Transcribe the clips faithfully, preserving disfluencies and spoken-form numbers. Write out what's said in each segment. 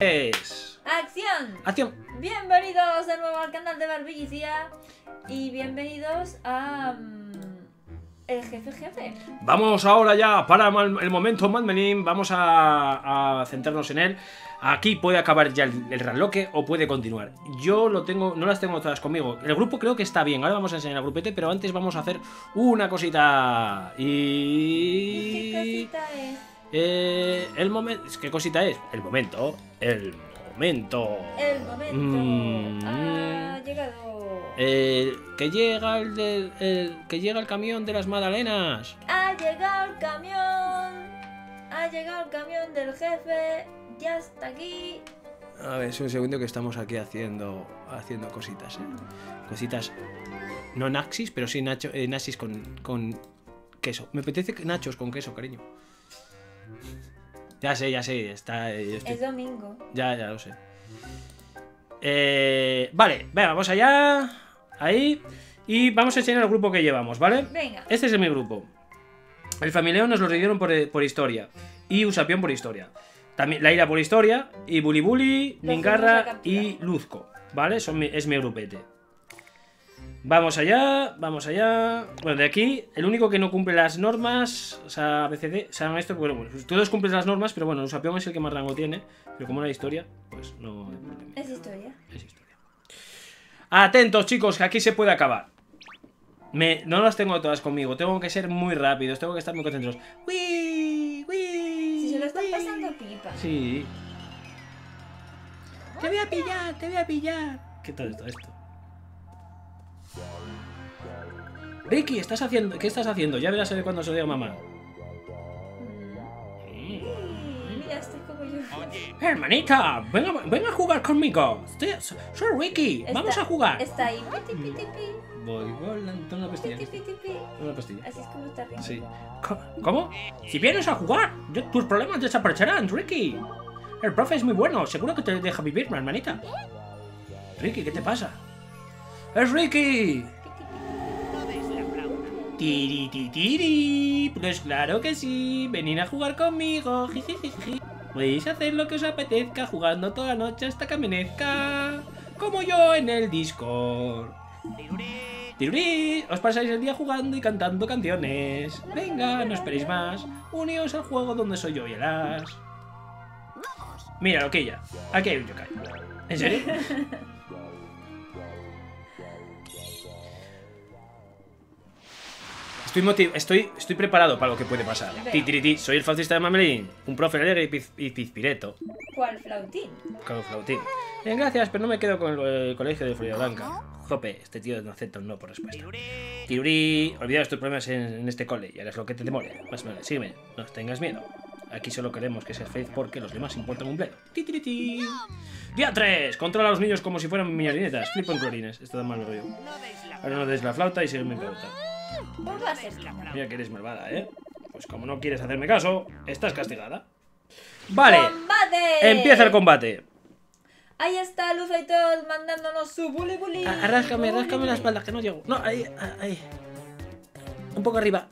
Es... ¡Acción! ¡Acción! Bienvenidos de nuevo al canal de Barbilla&cia y bienvenidos a... Um, el jefe jefe. Vamos ahora ya para el momento Malmelín, vamos a, a centrarnos en él. Aquí puede acabar ya el, el ranloque o puede continuar. Yo lo tengo, no las tengo todas conmigo. El grupo creo que está bien, ahora vamos a enseñar el grupete, pero antes vamos a hacer una cosita. Y... ¿Y qué cosita es? Eh, el momento... ¿Qué cosita es? El momento. El momento. El momento. Mm. Ha llegado. Eh, que llega el, del, el... Que llega el camión de las magdalenas. Ha llegado el camión. Ha llegado el camión del jefe. Ya está aquí. A ver, es un segundo que estamos aquí haciendo... Haciendo cositas, ¿eh? Cositas... No naxis, pero sí nacho, eh, naxis con, con queso. Me apetece nachos con queso, cariño. Ya sé, ya sé, está... Eh, estoy... Es domingo. Ya, ya lo sé. Eh, vale, vamos allá. Ahí. Y vamos a enseñar el grupo que llevamos, ¿vale? Venga. Este es mi grupo. El Famileo nos lo dieron por, por historia. Y Usapyon por historia. También Laila por historia. Y Bully Bully, Lingarra y Luzco. ¿Vale? Son mi, es mi grupete. Vamos allá, vamos allá. Bueno, de aquí, el único que no cumple las normas, o sea, A B C D, o sea, esto, bueno, bueno, todos cumplen las normas, pero bueno, Usapyon es el que más rango tiene, pero como era historia, pues no... Es historia. Es historia. Atentos, chicos, que aquí se puede acabar. Me, no las tengo todas conmigo, tengo que ser muy rápidos, tengo que estar muy concentrados. ¡Wii! ¡Wii! Si se lo están pasando pipa. Sí. Te voy a pillar, te voy a pillar. ¿Qué tal está esto? Ricky, ¿estás haciendo? ¿Qué estás haciendo? Ya verás cuando se lo diga mamá. Sí, mira, estoy como yo. Oye, hermanita, venga, venga a jugar conmigo. Estoy, soy Ricky, está, vamos a jugar. Está ahí, piti, piti, piti. Voy volando una pastilla. Piti, piti, piti. Una pastilla. Así es como está Ricky. Sí. ¿Cómo? Si vienes a jugar, yo, tus problemas desaparecerán, Ricky. El profe es muy bueno, seguro que te deja vivir, mi hermanita. Ricky, ¿qué te pasa? ¡Es Ricky! Tiri, tiri, tiri. Pues claro que sí. Venid a jugar conmigo. Podéis hacer lo que os apetezca jugando toda la noche hasta que amanezca. Como yo en el Discord. Tirurí. Os pasáis el día jugando y cantando canciones. Venga, no esperéis más. Uníos al juego donde soy yo y el Ash. Mira, lo que ya. Aquí hay un yokai. ¿En serio? Estoy, motiv estoy, estoy preparado para lo que puede pasar. Ti, ti, ti, soy el flautista de Malmelín. Un profe alegre y, piz y pizpireto. ¿Cuál flautín? Claro, flautín. Eh, gracias, pero no me quedo con el, el colegio de Florida Blanca. Jope, este tío no acepta un no por respuesta. Tirurí, olvidaos tus problemas en, en este cole y harás lo que te demore. Más o menos, sígueme, no tengas miedo. Aquí solo queremos que seas feliz porque los demás importan un bledo. Ti, ti, ti. Día tres. Controla a los niños como si fueran marionetas. Flipo en clorines. Esto da mal rollo. Ahora no des la flauta y sígueme mi pregunta. Mira que eres malvada, ¿eh? Pues como no quieres hacerme caso, estás castigada. Vale. ¡Combate! Empieza el combate. Ahí está Luzaitos mandándonos su bully bully. Arráscame, arráscame la espalda, que no llego. No, ahí, ahí. Un poco arriba.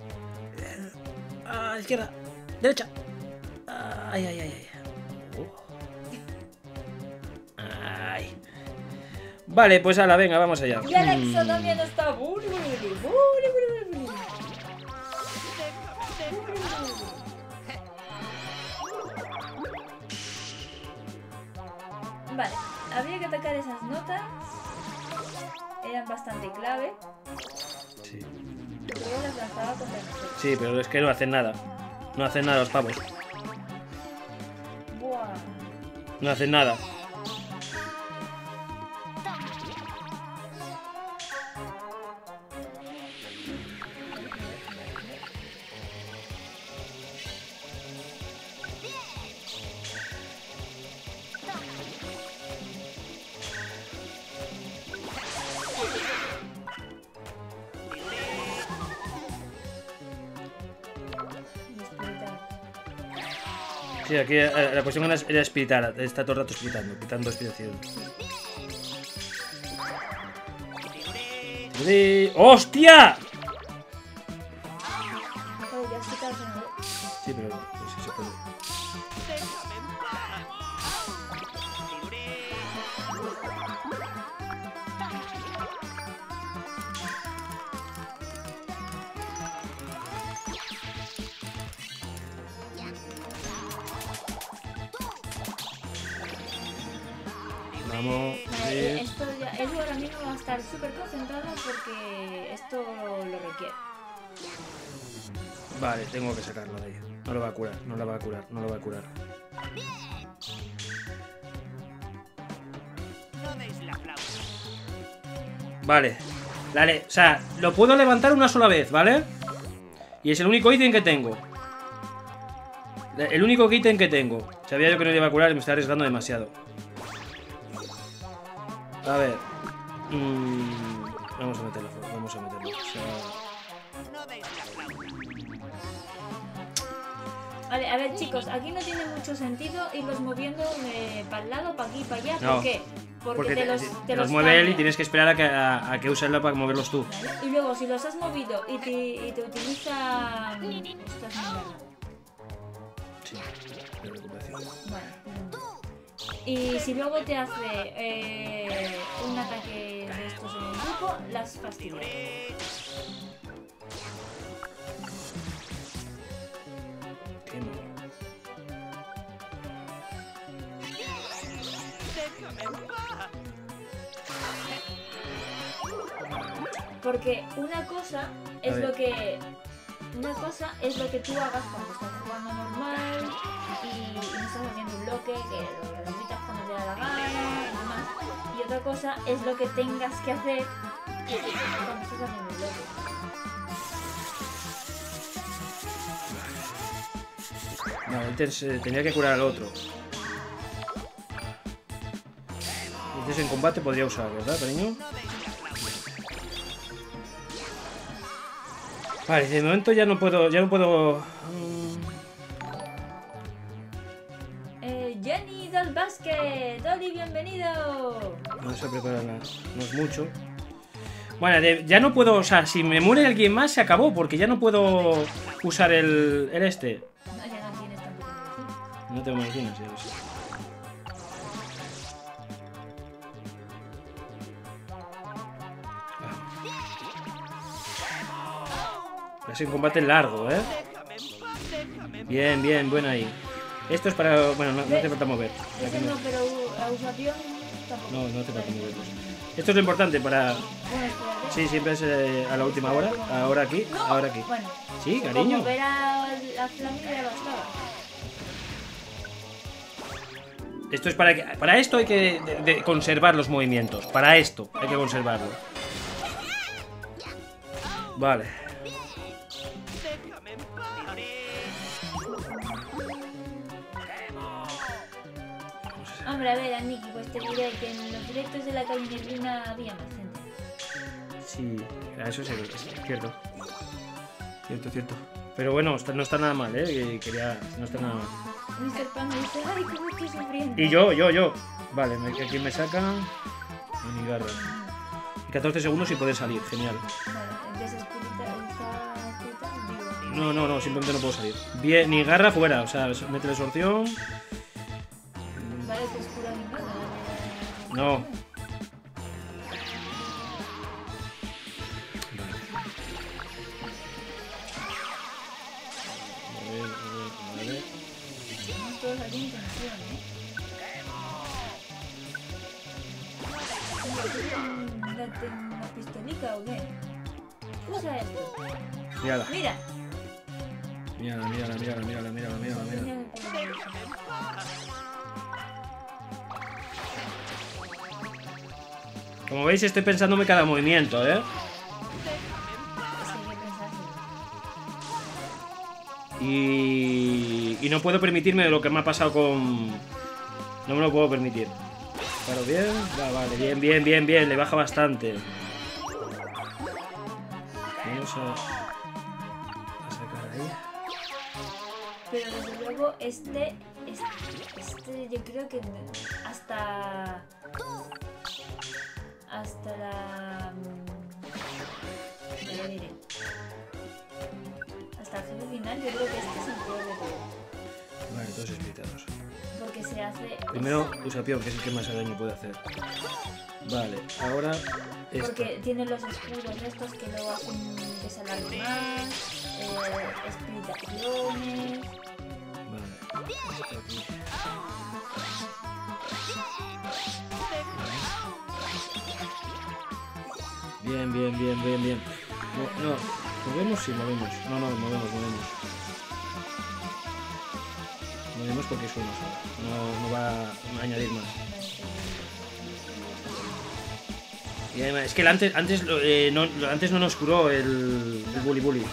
A izquierda. Derecha. Ay, ay, ay, ay. Ay. Vale, pues ala, venga, vamos allá. Y el exo también está bully bully bully. Vale, habría que atacar esas notas. Eran bastante clave. Sí. Yo las lanzaba con el... Sí, pero es que no hacen nada. No hacen nada los pavos. Buah. No hacen nada. Sí, aquí la, la cuestión era espiritar, está todo el rato espiritando, quitando espiración. ¡Hostia! las chicas no. Sí, pero no, no sé si se puede. Déjame en paz. Libre. Vamos. Vale, esto ya, eso ahora mismo va a estar súper concentrado porque esto lo requiere. Vale, tengo que sacarlo de ahí. No lo va a curar, no lo va a curar, no lo va a curar. Vale, dale, o sea, lo puedo levantar una sola vez, ¿vale? Y es el único ítem que tengo. El único ítem que tengo. Sabía yo que no iba a curar y me estaba arriesgando demasiado. A ver. Mm, vamos a meterlo, vamos a meterlo. O sea... Vale, a ver, chicos, aquí no tiene mucho sentido irlos moviendo eh, para el lado, para aquí, para allá. No. ¿Por qué? Porque, Porque te, te los, te te los, los mueve él y tienes que esperar a que, a, a que usarlo para moverlos tú. Y luego, si los has movido y te, y te utiliza... Estás sí, de recuperación. Vale. Y si luego te hace eh, un ataque de estos en el grupo, las fastidia. Porque una cosa es lo que... Una cosa es lo que tú hagas cuando estás jugando normal y no estás haciendo un bloque, que lo repitas cuando te da la gana y demás. Y otra cosa es lo que tengas que hacer cuando estás haciendo un bloque. No, antes eh, tenía que curar al otro. Entonces en combate podría usar, ¿verdad, cariño? Vale, de momento ya no puedo, ya no puedo... Um... Eh, Jenny del Basket, Oli, bienvenido. Vamos a prepararla, no es mucho. Bueno, de, ya no puedo, o sea, si me muere alguien más se acabó, porque ya no puedo usar el, el este. No, ya no tienes tampoco. No tengo medicinas, ya lo sé. Es un combate largo, ¿eh? Bien, bien, bueno ahí. Esto es para... Bueno, no, no te falta mover. Ese no, pero a Usapyon tampoco. No, no te falta mover. Esto es lo importante para... Sí, siempre es eh, a la última hora. Ahora aquí, ahora aquí. Sí, cariño. Esto es para que... Para esto hay que de, de conservar los movimientos. Para esto hay que conservarlo. Vale. Hombre, a ver, a Nicky, pues te diré que en los directos de la cañería había más gente. Sí, eso es cierto. Cierto, cierto. Pero bueno, no está nada mal, ¿eh? Quería... No está nada mal. míster Pan me dice, ay, cómo estoy sufriendo. Y yo, yo, yo. Vale, aquí me saca... Lingarra. catorce segundos y poder salir, genial. Vale, entonces está... No, no, no, simplemente no puedo salir. Bien, Lingarra fuera, o sea, métele sorción... No. ¿La pistolica o qué? Usa esto. Mírala. Mira. Mírala, mírala, mírala, mírala, mírala, mírala, mírala. Como veis, estoy pensándome cada movimiento, ¿eh? Y... y no puedo permitirme lo que me ha pasado con... No me lo puedo permitir. Claro, bien. Ah, vale, bien, bien, bien, bien. Le baja bastante. Vamos a... a sacar ahí. Pero desde luego, este... Este, este yo creo que hasta... Hasta la... Ya lo diré. Hasta votación final, yo creo que este es el peor de todos. Vale, todos invitados. Porque se hace... Primero, Usapyon, que es el que más daño puede hacer. Vale, ahora... Esta. Porque tiene los escudos estos que luego hacen que se alargue más, eh, explicaciones... Vale, está aquí. Bien, bien, bien, bien, bien. No, no, movemos sí, movemos. No, no, movemos, movemos. Movemos porque es uno solo. No, no va a añadir más. Y además, es que el antes, antes, eh, no, antes no nos curó el, el bully bully.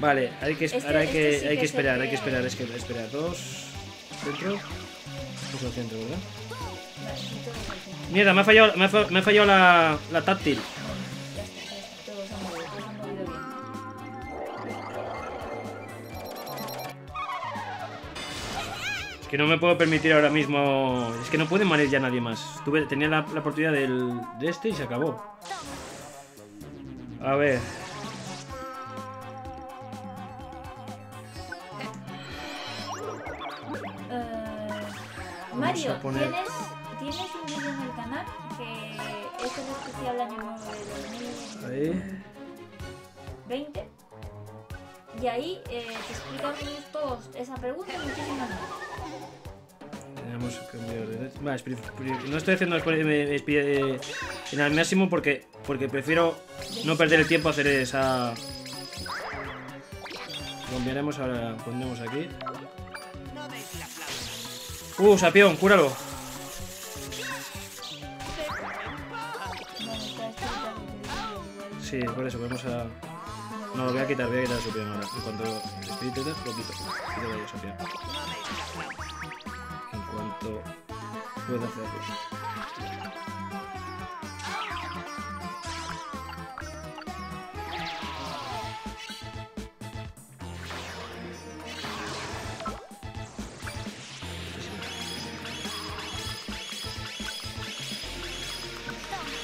Vale, hay que, este, ahora hay, este que, sí hay que, que esperar, crea. hay que esperar, es que esperar. Dos, centro, dos al centro, ¿verdad? Mierda, me ha fallado, me ha fallado, me ha fallado la, la táctil. Es que no me puedo permitir ahora mismo, es que no puede marear ya nadie más. Tuve, tenía la, la oportunidad del, de este y se acabó. A ver... Mario, poner... ¿tienes, tienes un vídeo en el canal que es el especial año nuevo de dos mil veinte. Y ahí eh, te explicamos todos esa pregunta y muchísimas más. Tenemos que cambiar de... Vale, no estoy haciendo en el máximo porque, porque prefiero no perder el tiempo a hacer esa... Cambiaremos ahora, pondremos aquí. Uh, Usapyon, cúralo. Sí, por eso, vamos a... No, lo voy a quitar, voy a quitar a Usapyon ahora. En cuanto el espíritu te lo quito. Quítalo ahí, Usapyon. En cuanto pueda hacerlo.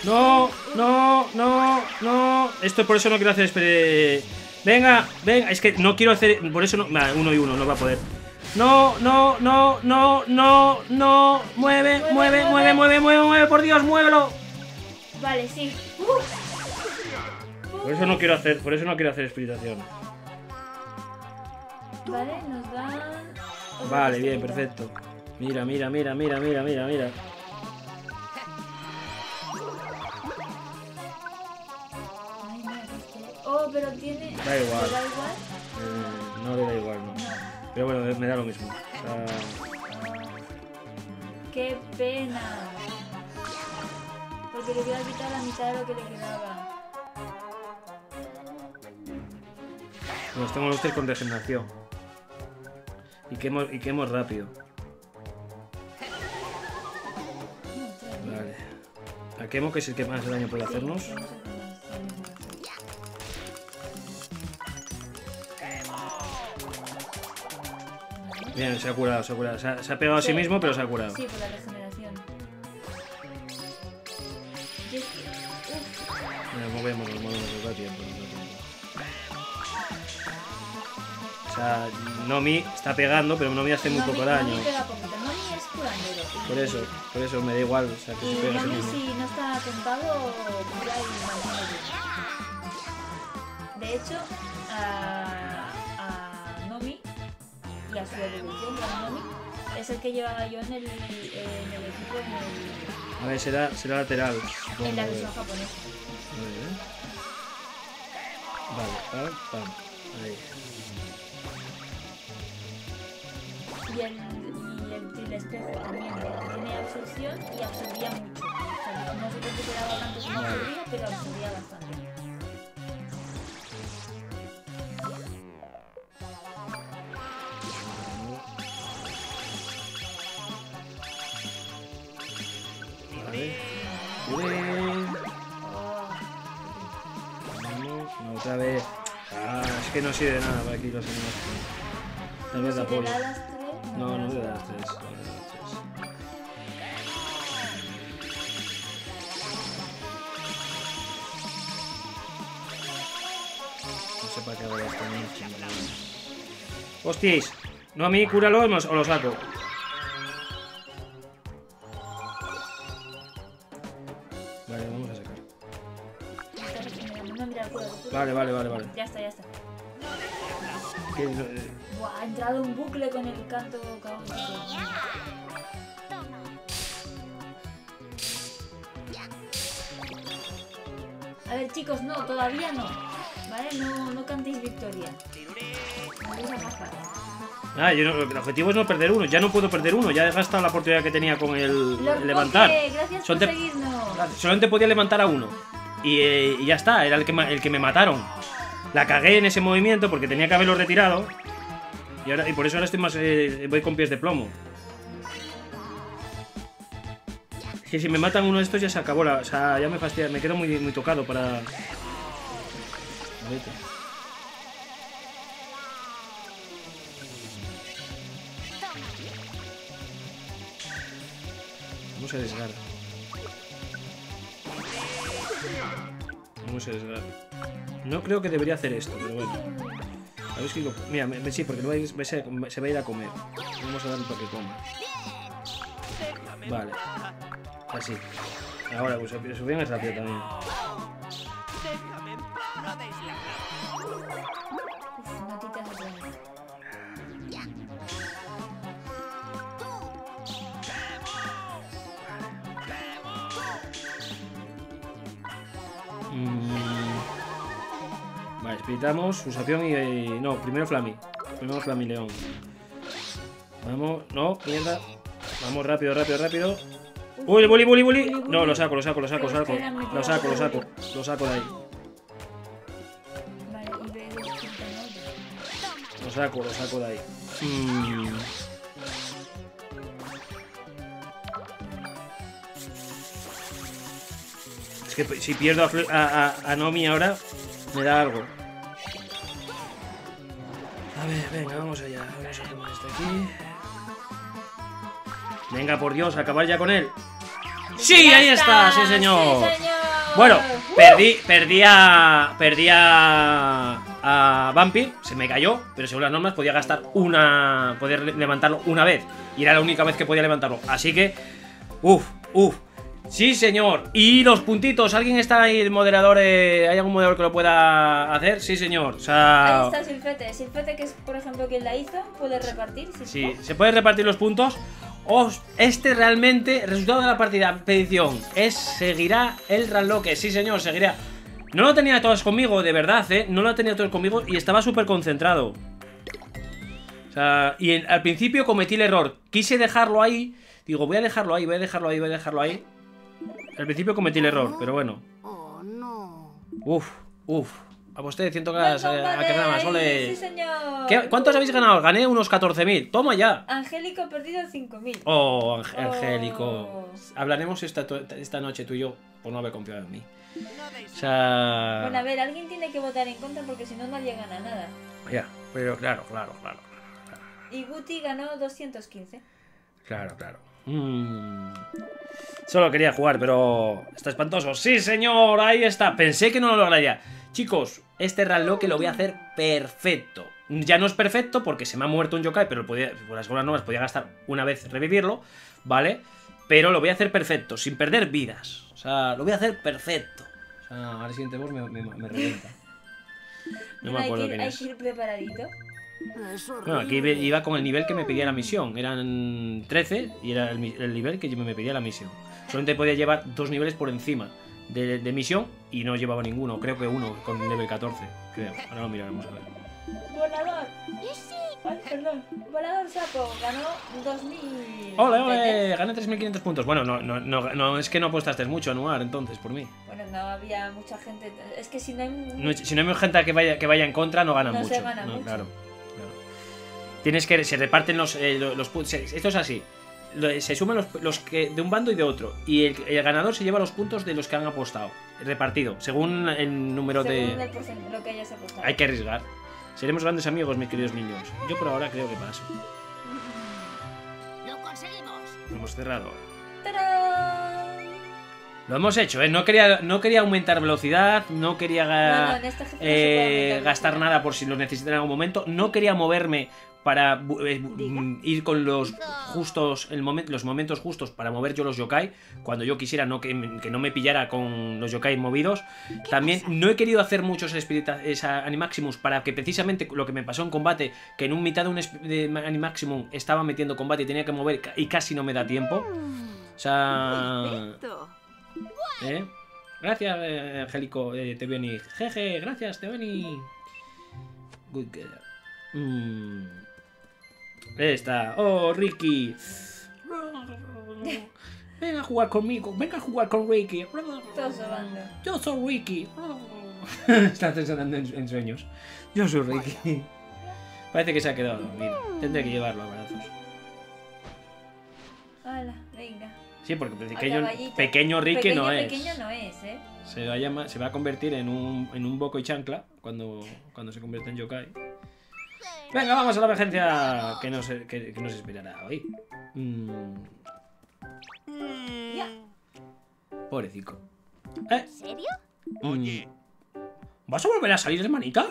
No, no, no, no. Esto por eso no quiero hacer. Espere. Venga, venga. Es que no quiero hacer. Por eso no. Nah, uno y uno, no va a poder. No, no, no, no, no, no. Mueve, mueve, mueve, mueve, mueve, mueve, mueve. Por Dios, muévelo. Vale, sí. Por eso no quiero hacer. Por eso no quiero hacer espiritación. Vale, nos dan. Vale, bien, perfecto. Mira, mira, mira, mira, mira, mira, mira. Pero tiene... Da igual. Da igual. Eh, no le da igual, no. no. Pero bueno, me da lo mismo. Uh... ¡Qué pena! Porque le voy a quitar la mitad de lo que le quedaba. Nos tenemos los tres con regeneración. Y quemo, y quemo rápido. Vale. A quemo, que es el que más daño puede hacernos. Bien, se ha curado, se ha curado. Se ha, se ha pegado sí, a sí mismo, pero se ha curado. Sí, por la regeneración. Nos movemos, nos movemos, nos da tiempo, nos da tiempo. O sea, Nomi está pegando, pero Nomi hace muy Nomi, poco daño. Nomi pega poquito. Nomi es curandero. Por eso, por eso me da igual. O sea, que y se pega Nomi, si no está tentado, cura y no. De hecho, a... a Nomi... Y a su evolución, Nomi, es el que llevaba yo en el, en el equipo. En el... A ver, será, será lateral. Supongo. En la versión japonesa. Vale, vale, pam, pam. Ahí. Y el, y el, y el espejo también, porque tiene absorción y absorbía mucho. O sea, no se recuperaba tanto como absorbía, pero absorbía bastante. Otra vez. Ah, es que no sirve de nada para aquí los animales. Tal vez la poli. No, no le da las tres. sepa que hago los también. Hostias. No a mí, cúralo o lo saco. Vale, vamos a sacar. Vale, vale, vale, vale. Ya está, ya está. Buah, ha entrado un bucle con el canto caótico. A ver, chicos, no, todavía no. Vale, no, no cantéis victoria. Ah, yo no, el objetivo es no perder uno. Ya no puedo perder uno. Ya he gastado la oportunidad que tenía con el Lord levantar. Coque, gracias por seguirnos. Solamente podía levantar a uno. Y, eh, y ya está, era el que, el que me mataron. La cagué en ese movimiento porque tenía que haberlo retirado. Y, ahora, y por eso ahora estoy más. Eh, voy con pies de plomo. Es que si me matan uno de estos ya se acabó la. O sea, ya me fastidia. Me quedo muy, muy tocado para. Vamos a desgarrar. Vamos a desgarrar. No creo que debería hacer esto, pero bueno. A ver si lo... Mira, me, me, sí, porque no va a ir, se, se va a ir a comer. Vamos a darle para que coma. Vale. Así. Ahora, pues Usapyon es rápido también. Evitamos Usapyon y, y... No, primero Flami. Primero Flambeleón. Vamos... No, mierda. Vamos rápido, rápido, rápido. ¡Uy, bully, bully, bully! No, lo saco, lo saco, lo saco, lo saco. Lo saco, lo saco. Lo saco de ahí. Lo saco, lo saco de ahí. Mm. Es que si pierdo a, a, a, a Nomi ahora, me da algo. A ver, venga, vamos allá. Vamos a tomar esto aquí. Venga, por Dios, acabar ya con él. ¡Sí, ahí está! ¡Sí, señor! ¡Sí, señor! Bueno, uh. perdí, perdí a... Perdí a... A Vampyr. Se me cayó, pero según las normas podía gastar una... Podía levantarlo una vez. Y era la única vez que podía levantarlo. Así que... Uf, uf. Sí, señor. Y los puntitos. ¿Alguien está ahí, el moderador? Eh, ¿Hay algún moderador que lo pueda hacer? Sí, señor. O sea... Ahí está Silfete. Silfete, que es, por ejemplo, quien la hizo, puede repartir. ¿Silfete? Sí, se pueden repartir los puntos. Oh, este realmente, resultado de la partida, petición, es seguirá el ranloque. Sí, señor, seguirá. No lo tenía todos conmigo, de verdad, ¿eh? No lo tenía todos conmigo y estaba súper concentrado. O sea, y en, al principio cometí el error. Quise dejarlo ahí. Digo, voy a dejarlo ahí, voy a dejarlo ahí, voy a dejarlo ahí. Al principio cometí el error, pero bueno. Oh, no. Uf, uf. Aposté cien k a, a que nada más, ole. Sí, señor. ¿Qué, ¿Cuántos habéis ganado? Gané unos catorce mil. Toma ya. Angélico ha perdido cinco mil. Oh, Ang oh. Angélico. Hablaremos esta, esta noche tú y yo por no haber confiado en mí. O sea... Bueno, a ver, alguien tiene que votar en contra porque si no nadie gana nada. Ya, pero claro, claro, claro. Y Guti ganó doscientos quince. Claro, claro. Mm. Solo quería jugar, pero está espantoso. ¡Sí, señor! Ahí está. Pensé que no lo lograría. Chicos, este ranloque lo voy a hacer perfecto. Ya no es perfecto porque se me ha muerto un yokai, pero podía, por las bolas nuevas podía gastar una vez revivirlo, ¿vale? Pero lo voy a hacer perfecto, sin perder vidas. O sea, lo voy a hacer perfecto. O sea, ahora el siguiente boss me, me, me revienta. No me acuerdo quién es. Hay que ir preparadito. Bueno, aquí iba con el nivel que me pedía la misión. Eran trece y era el, el nivel que me pedía la misión. Solamente podía llevar dos niveles por encima de, de misión y no llevaba ninguno. Creo que uno con nivel catorce. Creo. Ahora lo miraremos a ver. Volador. Ay, perdón. Volador Sato ganó dos mil. ¡Ole, ole! Gané tres mil quinientos puntos. Bueno, no, no, no, no es que no apostaste mucho a Nuar entonces por mí. Bueno, no había mucha gente. Es que si no hay, no, si no hay gente que vaya, que vaya en contra, no ganan no mucho. Se gana no, mucho. Claro. Tienes que... Se reparten los... Eh, los puntos. Esto es así. Se suman los, los que de un bando y de otro. Y el, el ganador se lleva los puntos de los que han apostado. Repartido. Según el número según de... Según lo que hayas apostado. Hay que arriesgar. Seremos grandes amigos, mis queridos niños. Yo por ahora creo que paso. ¡Lo conseguimos! Lo hemos cerrado. ¡Tarán! Lo hemos hecho, ¿eh? No quería, no quería aumentar velocidad, no quería no, no, en esta eh, no gastar nada por si lo necesito en algún momento, no quería moverme para eh, ir con los justos el momen, los momentos justos para mover yo los yokai, cuando yo quisiera, no que, que no me pillara con los yokai movidos. También pasa? No he querido hacer muchos espíritus Animaximus para que precisamente lo que me pasó en combate, que en un mitad de un de Animaximum estaba metiendo combate y tenía que mover y casi no me da tiempo. O sea... Perfecto. ¿Eh? Gracias, eh, Angélico, eh, te vení. Jeje, gracias, te vení. Good girl. Mm. Esta. Oh, Ricky. Venga a jugar conmigo. Venga a jugar con Ricky. Yo soy Ricky. Está pensando en, en sueños. Yo soy Ricky. Parece que se ha quedado dormido. Tendré que llevarlo a abrazos. Hola, venga. Sí, porque pequeño, pequeño Ricky pequeño, no es. Pequeño no es, ¿eh? Se va a, llamar, se va a convertir en un, en un Boko y Chancla cuando, cuando se convierta en yokai. Venga, vamos a la emergencia que nos, que, que nos esperará hoy. Mm. Pobrecico. ¿Eh? ¿En serio? Oye. ¿Vas a volver a salir, hermanita?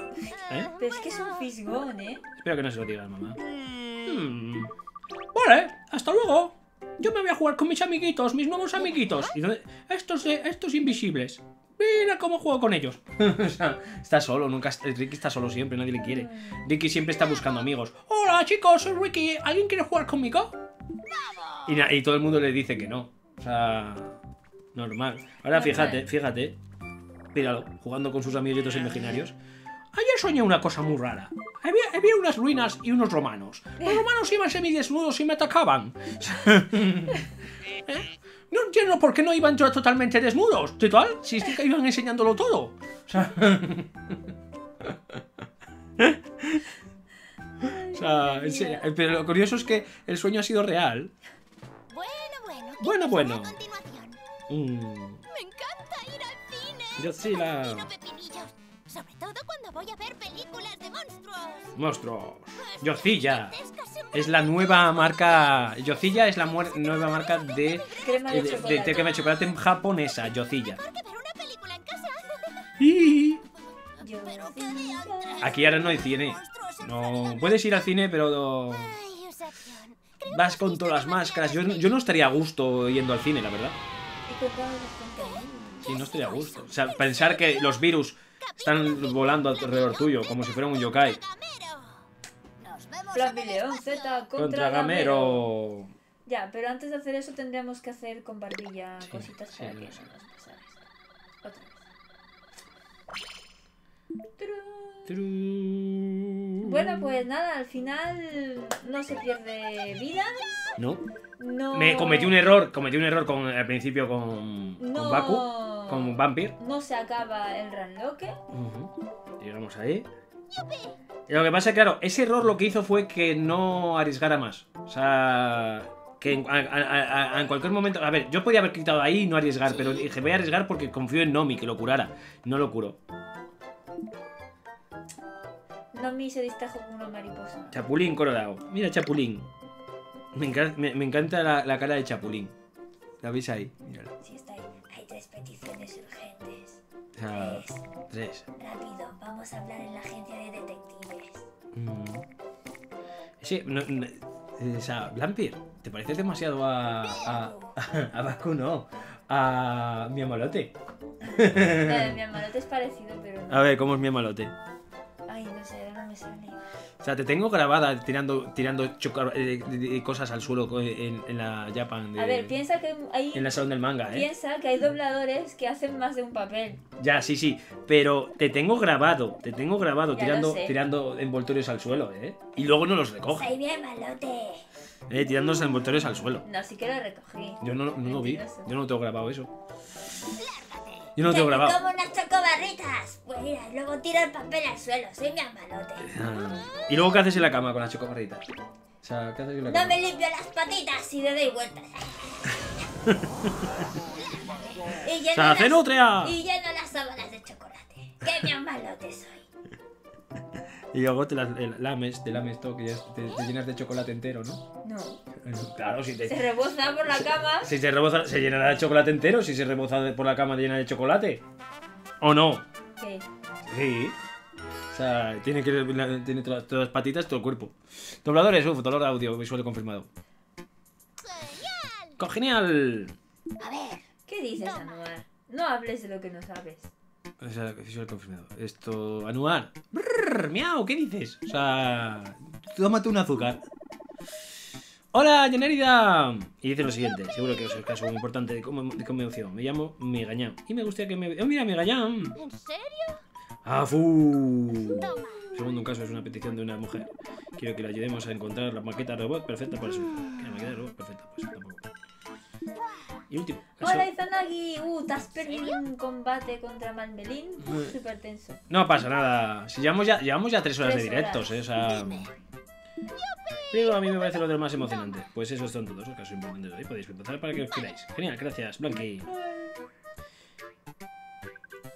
¿Eh? Pero es que es un fisgón, ¿eh? Espero que no se lo digas, mamá. Mm. Vale, hasta luego. Yo me voy a jugar con mis amiguitos, mis nuevos amiguitos. ¿Y dónde? Estos, estos invisibles. Mira cómo juego con ellos. O sea, está solo, nunca. Ricky está solo siempre, nadie le quiere. Ricky siempre está buscando amigos. Hola chicos, soy Ricky. ¿Alguien quiere jugar conmigo? Y, y todo el mundo le dice que no. O sea, normal. Ahora fíjate, fíjate. Míralo, jugando con sus amiguitos imaginarios. Ayer soñé una cosa muy rara. Había, había unas ruinas y unos romanos. Los romanos iban semidesnudos y me atacaban. ¿Eh? No entiendo por qué no iban yo totalmente desnudos. Total, si es que iban enseñándolo todo. O sea, o sea, sí, pero lo curioso es que el sueño ha sido real. Bueno, bueno. Bueno, bueno. Mm. Me encanta ir al cine. Yocilla. Sobre todo cuando voy a ver películas de monstruos. Monstruos. Yocilla. Es la nueva marca. Yocilla es la nueva marca de crema de, de, de, de crema de chocolate japonesa. Yocilla. Y aquí ahora no hay cine. No puedes ir al cine, pero vas con todas las máscaras. Yo, yo no estaría a gusto yendo al cine, la verdad. Sí, no estaría a gusto. O sea, pensar que los virus están volando alrededor tuyo, como si fuera un yokai. Flambeleón Z contra Gamero. Ya, pero antes de hacer eso tendríamos que hacer con Barbilla sí, cositas sí, para sí, que no nos pasara. Otra vez. ¡Turú! ¡Turú! Bueno, pues nada, al final no se pierde vida. No. No. Me cometí un error, cometí un error con, al principio con, no. con Baku. Con Vampyr. No se acaba el RANKLOCKE. Uh-huh. Llegamos ahí. Y lo que pasa es que, claro, ese error lo que hizo fue que no arriesgara más. O sea, que en, a, a, a, en cualquier momento... A ver, yo podía haber quitado ahí y no arriesgar, sí. Pero dije, voy a arriesgar porque confío en Nomi, que lo curara. No lo curó. Nomi se distrajo con una mariposa. Chapulín Colorado. Mira, Chapulín. Me, enca me, me encanta la, la cara de Chapulín. ¿La veis ahí? Mírala. Sí, está ahí. Tres peticiones urgentes. Ah, tres. tres. Rápido, vamos a hablar en la agencia de detectives. Mm. Sí, no, no, o sea, Blampir, ¿te pareces demasiado a a, a, a Baku? No, a mi amalote. No, mi amalote es parecido, pero no. A ver, ¿cómo es mi amalote? Ay, no sé, no me sale. O sea, te tengo grabada tirando tirando eh, cosas al suelo en, en la Japan. De, a ver, piensa que hay... En la salón del manga, ¿eh? Piensa que hay dobladores que hacen más de un papel. Ya, sí, sí. Pero te tengo grabado, te tengo grabado ya tirando tirando envoltorios al suelo, ¿eh? Y luego no los recoges. ¡Soy bien malote! Eh, tirando los envoltorios al suelo. No, sí que lo recogí. Yo no, no, no lo vi. Yo no tengo grabado eso. Yo no te tengo grabado. Como unas chocobarritas. Pues mira, luego tiro el papel al suelo. Soy mi amalote. Ah. ¿Y luego qué haces en la cama con las chocobarritas? O sea, ¿qué haces en la cama? No me limpio las patitas y le doy vueltas. Y lleno las, y lleno las sábanas de chocolate. ¡Qué mi amalote soy! Y luego te las el, lames, te lames todo, que ya te, te llenas de chocolate entero, ¿no? No. Claro, si te... Se reboza por la cama. Si se reboza, se llenará de chocolate entero. Si se reboza por la cama, llena de chocolate. ¿O no? ¿Qué? Sí. O sea, tiene, que, tiene todas, todas las patitas, todo el cuerpo. Dobladores, uff, dolor audio visual confirmado. ¡Genial! ¡Congenial! A ver, ¿qué dices, Anuar? No hables de lo que no sabes. O sea, visual confirmado. Esto, Anuar. Brrr, miau, ¿qué dices? O sea, tómate un azúcar. ¡Hola, Yanérida! Y dice lo siguiente, seguro que os es caso muy importante de, con de convención. Me llamo Megañam y me gustaría que me... ¡Oh, mira, Megañam! ¿En serio? ¡Afu! Segundo un caso es una petición de una mujer. Quiero que le ayudemos a encontrar la maqueta robot perfecta para su... Que la maqueta robot perfecta para su tampoco. Y último caso... ¡Hola, Izanagi! ¡Uh! ¿Te has perdido un combate contra Malmelín? Uh, Súper tenso. No pasa nada. Si llevamos ya, llevamos ya tres horas tres de directos, horas. ¿Eh? O sea... Pero a mí me parece lo del más emocionante. Pues eso son todos los casos importantes de hoy. Podéis empezar para que os queráis. Genial, gracias, Blanqui.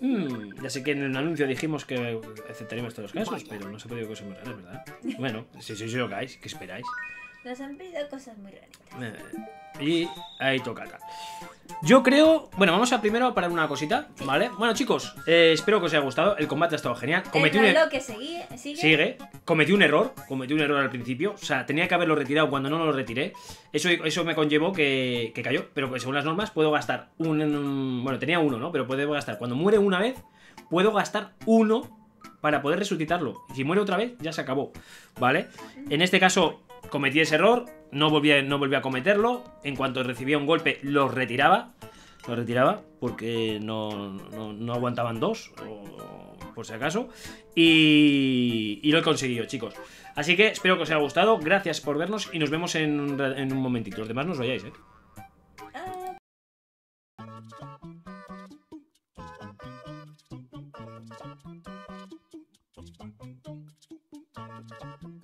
Mm, ya sé que en el anuncio dijimos que aceptaríamos todos los casos, pero no se ha podido cosas muy raras, ¿verdad? Bueno, si sois yokais, ¿qué esperáis? Nos han pedido cosas muy raritas. Eh, y ahí toca acá. Yo creo... Bueno, vamos a primero parar una cosita, sí. ¿Vale? Bueno, chicos, eh, espero que os haya gustado. El combate ha estado genial. Cometí el un error. Sigue, sigue. sigue. Cometí un error. Cometí un error al principio. O sea, tenía que haberlo retirado cuando no lo retiré. Eso, eso me conllevó que, que cayó. Pero según las normas puedo gastar un... Um, bueno, tenía uno, ¿no? Pero puedo gastar... Cuando muere una vez, puedo gastar uno para poder resucitarlo. Y si muere otra vez, ya se acabó. ¿Vale? En este caso... Cometí ese error, no volví, a, no volví a cometerlo. En cuanto recibía un golpe, los retiraba. Los retiraba porque no, no, no aguantaban dos, o, por si acaso. Y, y lo he conseguido, chicos. Así que espero que os haya gustado. Gracias por vernos y nos vemos en, en un momentito. Los demás no os vayáis, ¿eh?